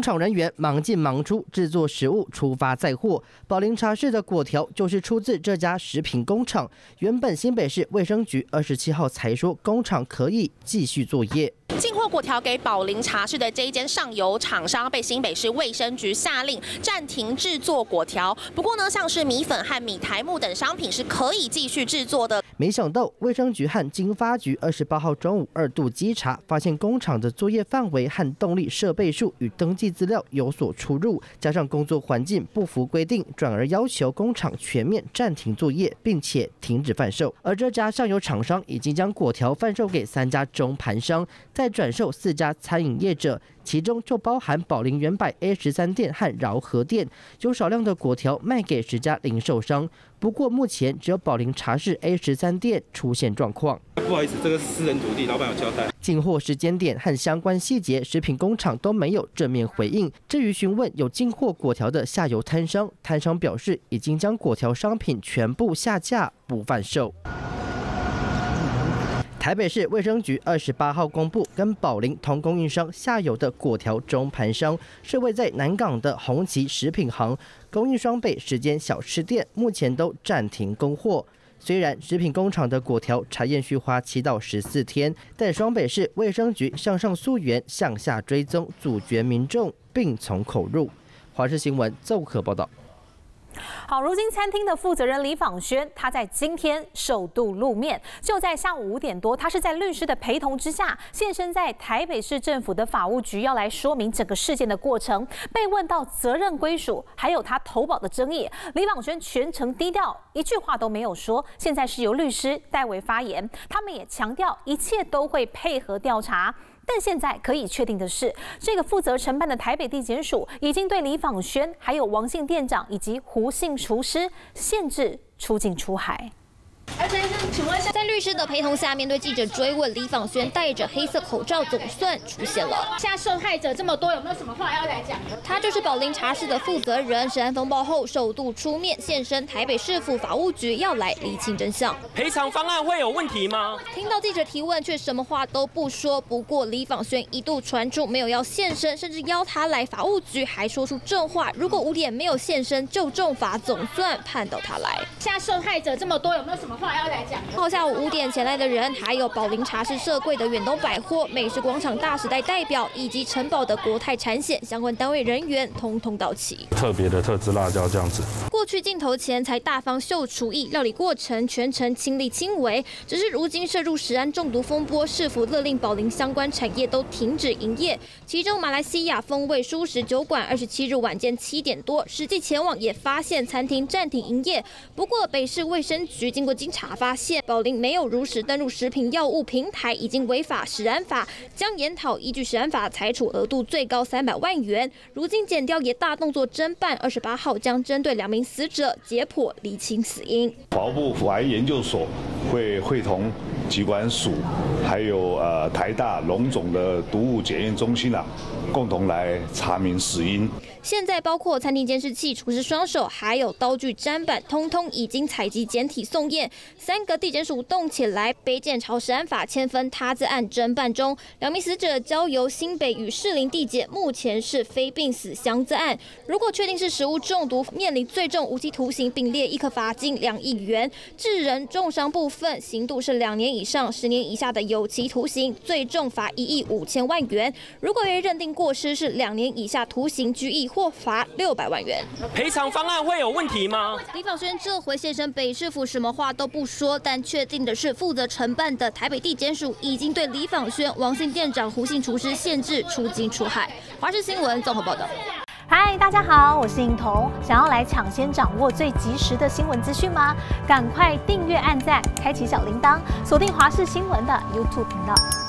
工厂人员忙进忙出，制作食物出发载货。宝林茶室的果条就是出自这家食品工厂。原本新北市卫生局27号才说工厂可以继续作业。 进货果条给宝林茶室的这一间上游厂商，被新北市卫生局下令暂停制作果条。不过呢，像是米粉和米苔木等商品是可以继续制作的。没想到卫生局和经发局28号中午2度稽查，发现工厂的作业范围和动力设备数与登记资料有所出入，加上工作环境不符规定，转而要求工厂全面暂停作业，并且停止贩售。而这家上游厂商已经将果条贩售给3家中盘商，在 转售4家餐饮业者，其中就包含宝林原百 A13店和饶河店，有少量的果条卖给10家零售商。不过目前只有宝林茶室 A13店出现状况。不好意思，这个是私人土地，老板有交代。进货时间点和相关细节，食品工厂都没有正面回应。至于询问有进货果条的下游摊商，摊商表示已经将果条商品全部下架，不贩售。 台北市卫生局28号公布，跟宝林同供应商下游的果条中盘商是位在南港的红旗食品行，供应商被10间小吃店目前都暂停供货。虽然食品工厂的果条查验需花7到14天，但双北市卫生局向上溯源、向下追踪，阻绝民众病从口入。华视新闻综合报道。 好，如今餐厅的负责人李访轩，他在今天首度露面。就在下午5点多，他是在律师的陪同之下，现身在台北市政府的法务局，要来说明整个事件的过程。被问到责任归属，还有他投保的争议，李访轩全程低调，一句话都没有说。现在是由律师代为发言，他们也强调一切都会配合调查。 但现在可以确定的是，这个负责承办的台北地检署已经对李访轩、还有王姓店长以及胡姓厨师限制出境出海。 在律师的陪同下，面对记者追问，李访轩戴着黑色口罩，总算出现了。现在受害者这么多，有没有什么话要来讲？他就是宝林茶室的负责人，食安风暴后首度出面现身台北市府法务局，要来厘清真相。赔偿方案会有问题吗？听到记者提问，却什么话都不说。不过李访轩一度传出没有要现身，甚至邀他来法务局，还说出正话：如果5点没有现身，就重罚，总算判到他来。现在受害者这么多，有没有什么话？ 要来讲。到下午5点前来的人，还有宝林茶室社柜的远东百货、美食广场大时代代表，以及城堡的国泰产险相关单位人员，通通到齐。特别的特制辣椒这样子。过去镜头前才大方秀厨艺，料理过程全程亲力亲为。只是如今涉入食安中毒风波，是否勒令宝林相关产业都停止营业？其中马来西亚风味蔬食酒馆27日晚间7点多，实际前往也发现餐厅暂停营业。不过北市卫生局经过经查发现，宝林没有如实登入食品药物平台，已经违法食安法，将研讨依据食安法裁处额度最高300万元。如今检调也大动作侦办，28号将针对2名死者解剖厘清死因。法务部法医研究所会同疾管署，还有台大龙总的毒物检验中心啊，共同来查明死因。 现在包括餐厅监视器、厨师双手，还有刀具、砧板，通通已经采集检体送验。3个地检署动起来，北检朝食安法签分他自案侦办中，2名死者交由新北与士林地检，目前是非病死相自案。如果确定是食物中毒，面临最重无期徒刑，并列1颗罚金2亿元；致人重伤部分，刑度是2年以上10年以下的有期徒刑，最重罚1亿5千万元。如果认定过失，是2年以下徒刑、拘役。 或罚600万元，赔偿方案会有问题吗？李访轩这回现身北市府，什么话都不说，但确定的是，负责承办的台北地检署已经对李访轩、王姓店长、胡姓厨师限制出境出海。华视新闻综合报道。嗨，大家好，我是颖彤。想要来抢先掌握最及时的新闻资讯吗？赶快订阅、按赞、开启小铃铛，锁定华视新闻的 YouTube 频道。